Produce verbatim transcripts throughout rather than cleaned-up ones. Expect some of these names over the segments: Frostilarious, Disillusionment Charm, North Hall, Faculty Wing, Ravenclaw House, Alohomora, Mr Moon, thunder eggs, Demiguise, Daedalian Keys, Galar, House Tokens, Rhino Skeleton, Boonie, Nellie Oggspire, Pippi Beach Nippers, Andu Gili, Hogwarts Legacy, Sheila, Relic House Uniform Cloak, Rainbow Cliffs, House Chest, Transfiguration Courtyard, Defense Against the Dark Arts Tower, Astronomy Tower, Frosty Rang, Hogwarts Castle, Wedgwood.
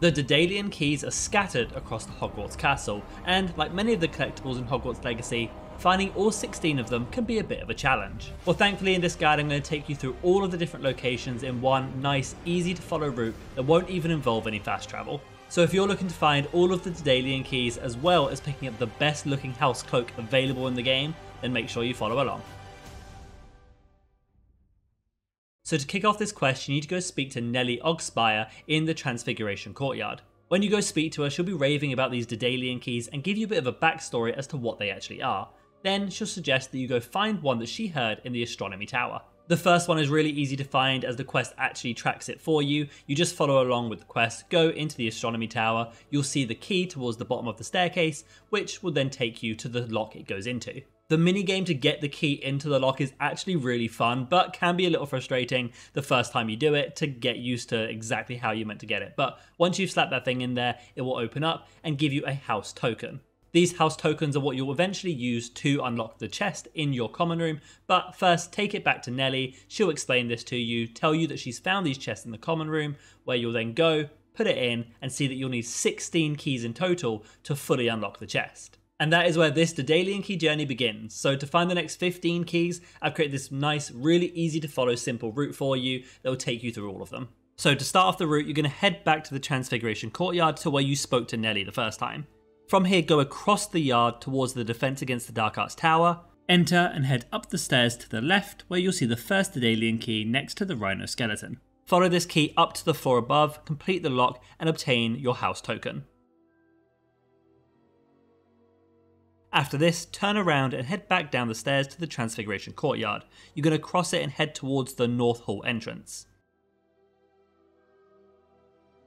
The Daedalian Keys are scattered across the Hogwarts Castle, and like many of the collectibles in Hogwarts Legacy, finding all sixteen of them can be a bit of a challenge. Well, thankfully in this guide I'm going to take you through all of the different locations in one nice, easy to follow route that won't even involve any fast travel. So if you're looking to find all of the Daedalian Keys as well as picking up the best looking house cloak available in the game, then make sure you follow along. So to kick off this quest, you need to go speak to Nellie Oggspire in the Transfiguration Courtyard. When you go speak to her, she'll be raving about these Daedalian Keys and give you a bit of a backstory as to what they actually are. Then she'll suggest that you go find one that she heard in the Astronomy Tower. The first one is really easy to find as the quest actually tracks it for you. You just follow along with the quest, go into the Astronomy Tower, you'll see the key towards the bottom of the staircase, which will then take you to the lock it goes into. The minigame to get the key into the lock is actually really fun, but can be a little frustrating the first time you do it to get used to exactly how you're meant to get it. But once you've slapped that thing in there, it will open up and give you a house token. These house tokens are what you'll eventually use to unlock the chest in your common room, but first take it back to Nellie. She'll explain this to you, tell you that she's found these chests in the common room, where you'll then go, put it in, and see that you'll need sixteen keys in total to fully unlock the chest. And that is where this Daedalian Key journey begins. So to find the next fifteen keys, I've created this nice, really easy to follow simple route for you that will take you through all of them. So to start off the route, you're going to head back to the Transfiguration Courtyard to where you spoke to Nellie the first time. From here, go across the yard towards the Defense Against the Dark Arts Tower, enter and head up the stairs to the left where you'll see the first Daedalian Key next to the Rhino Skeleton. Follow this key up to the floor above, complete the lock and obtain your house token. After this, turn around and head back down the stairs to the Transfiguration Courtyard. You're going to cross it and head towards the North Hall entrance.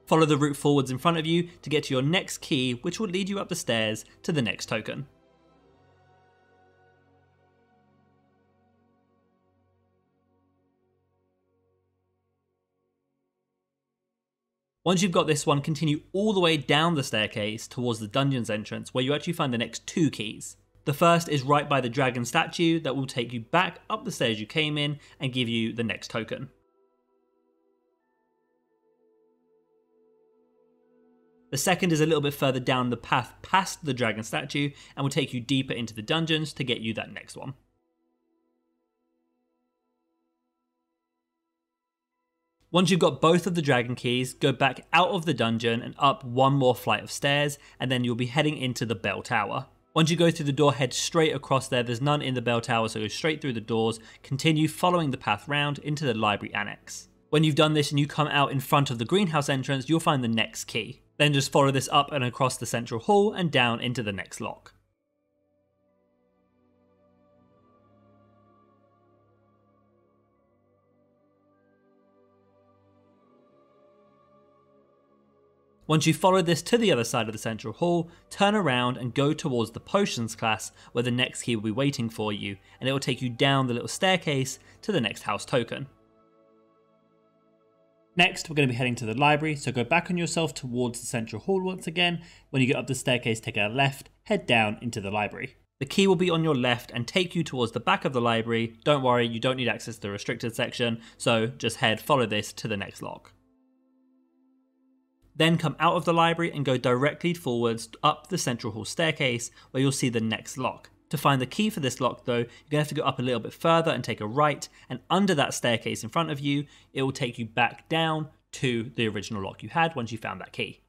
Follow the route forwards in front of you to get to your next key, which will lead you up the stairs to the next token. Once you've got this one, continue all the way down the staircase towards the dungeon's entrance where you actually find the next two keys. The first is right by the dragon statue that will take you back up the stairs you came in and give you the next token. The second is a little bit further down the path past the dragon statue and will take you deeper into the dungeons to get you that next one. Once you've got both of the dragon keys, go back out of the dungeon and up one more flight of stairs, and then you'll be heading into the bell tower. Once you go through the door, head straight across there. There's none in the bell tower, so go straight through the doors. Continue following the path round into the library annex. When you've done this and you come out in front of the greenhouse entrance, you'll find the next key. Then just follow this up and across the central hall and down into the next lock. Once you follow this to the other side of the central hall, turn around and go towards the potions class where the next key will be waiting for you, and it will take you down the little staircase to the next house token. Next, we're going to be heading to the library, so go back on yourself towards the central hall once again. When you get up the staircase, take a left, head down into the library. The key will be on your left and take you towards the back of the library. Don't worry, you don't need access to the restricted section, so just head, follow this to the next lock. Then come out of the library and go directly forwards up the central hall staircase where you'll see the next lock. To find the key for this lock though, you're going to have to go up a little bit further and take a right, and under that staircase in front of you, it will take you back down to the original lock you had once you found that key.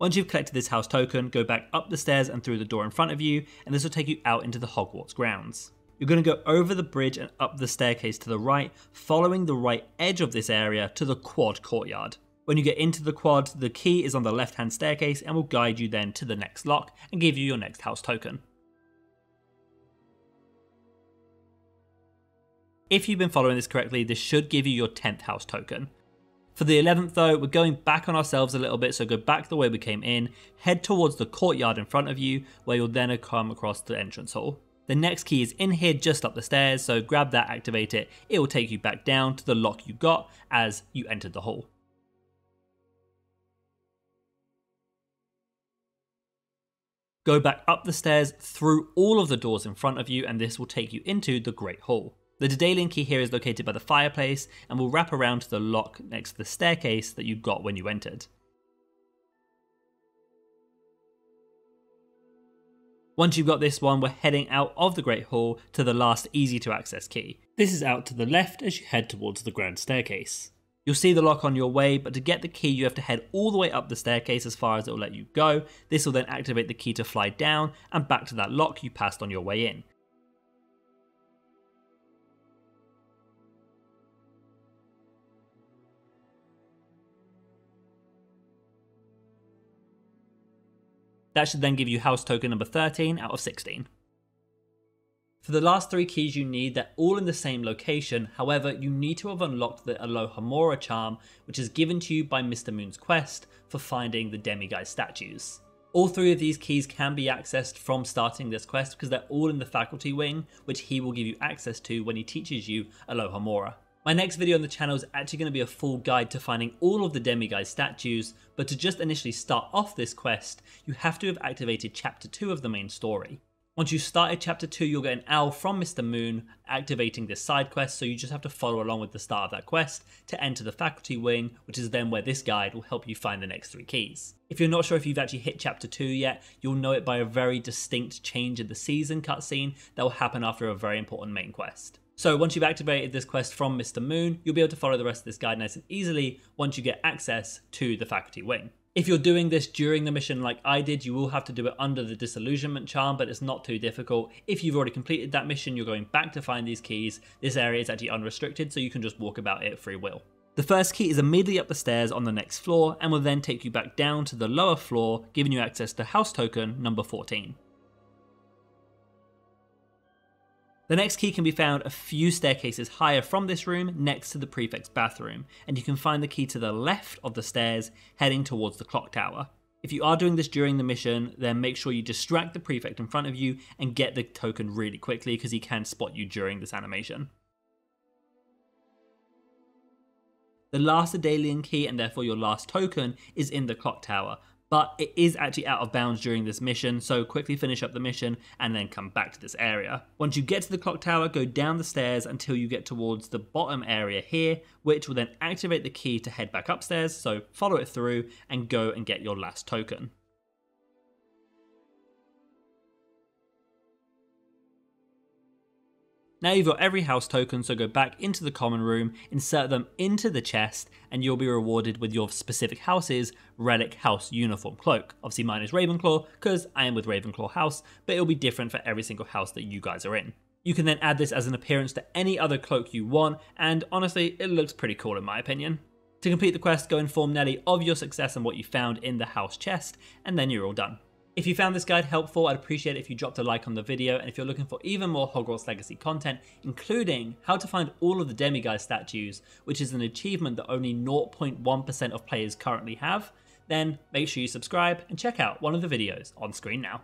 Once you've collected this house token, go back up the stairs and through the door in front of you, and this will take you out into the Hogwarts grounds. You're going to go over the bridge and up the staircase to the right, following the right edge of this area to the quad courtyard. When you get into the quad, the key is on the left hand staircase and will guide you then to the next lock and give you your next house token. If you've been following this correctly, this should give you your tenth house token. For the eleventh though, we're going back on ourselves a little bit, so go back the way we came in, head towards the courtyard in front of you where you'll then come across the entrance hall. The next key is in here just up the stairs, so grab that, activate it. It will take you back down to the lock you got as you entered the hall. Go back up the stairs through all of the doors in front of you, and this will take you into the Great Hall. The Daedalian key here is located by the fireplace and will wrap around to the lock next to the staircase that you got when you entered. Once you've got this one, we're heading out of the Great Hall to the last easy to access key. This is out to the left as you head towards the grand staircase. You'll see the lock on your way, but to get the key you have to head all the way up the staircase as far as it will let you go. This will then activate the key to fly down and back to that lock you passed on your way in. That should then give you house token number thirteen out of sixteen. For the last three keys you need, they're all in the same location, however you need to have unlocked the Alohomora charm, which is given to you by Mr Moon's quest for finding the Demiguise statues. All three of these keys can be accessed from starting this quest because they're all in the Faculty Wing, which he will give you access to when he teaches you Alohomora. My next video on the channel is actually going to be a full guide to finding all of the Demiguise statues, but to just initially start off this quest, you have to have activated chapter two of the main story. Once you've started chapter two, you'll get an owl from Mister Moon activating this side quest, so you just have to follow along with the start of that quest to enter the Faculty Wing, which is then where this guide will help you find the next three keys. If you're not sure if you've actually hit chapter two yet, you'll know it by a very distinct change in the season cutscene that will happen after a very important main quest. So once you've activated this quest from Mister Moon, you'll be able to follow the rest of this guide nice and easily once you get access to the Faculty Wing. If you're doing this during the mission like I did, you will have to do it under the Disillusionment Charm, but it's not too difficult. If you've already completed that mission, you're going back to find these keys. This area is actually unrestricted, so you can just walk about it free will. The first key is immediately up the stairs on the next floor and will then take you back down to the lower floor, giving you access to house token number fourteen. The next key can be found a few staircases higher from this room next to the prefect's bathroom, and you can find the key to the left of the stairs heading towards the clock tower. If you are doing this during the mission, then make sure you distract the prefect in front of you and get the token really quickly because he can spot you during this animation. The last Daedalian key, and therefore your last token, is in the clock tower, but it is actually out of bounds during this mission, so quickly finish up the mission and then come back to this area. Once you get to the clock tower, go down the stairs until you get towards the bottom area here, which will then activate the key to head back upstairs, so follow it through and go and get your last token. Now you've got every house token, so go back into the common room, insert them into the chest, and you'll be rewarded with your specific house's relic house uniform cloak. Obviously mine is Ravenclaw, because I am with Ravenclaw House, but it'll be different for every single house that you guys are in. You can then add this as an appearance to any other cloak you want, and honestly, it looks pretty cool in my opinion. To complete the quest, go inform Nellie of your success and what you found in the house chest, and then you're all done. If you found this guide helpful, I'd appreciate it if you dropped a like on the video, and if you're looking for even more Hogwarts Legacy content, including how to find all of the Demiguise statues, which is an achievement that only zero point one percent of players currently have, then make sure you subscribe and check out one of the videos on screen now.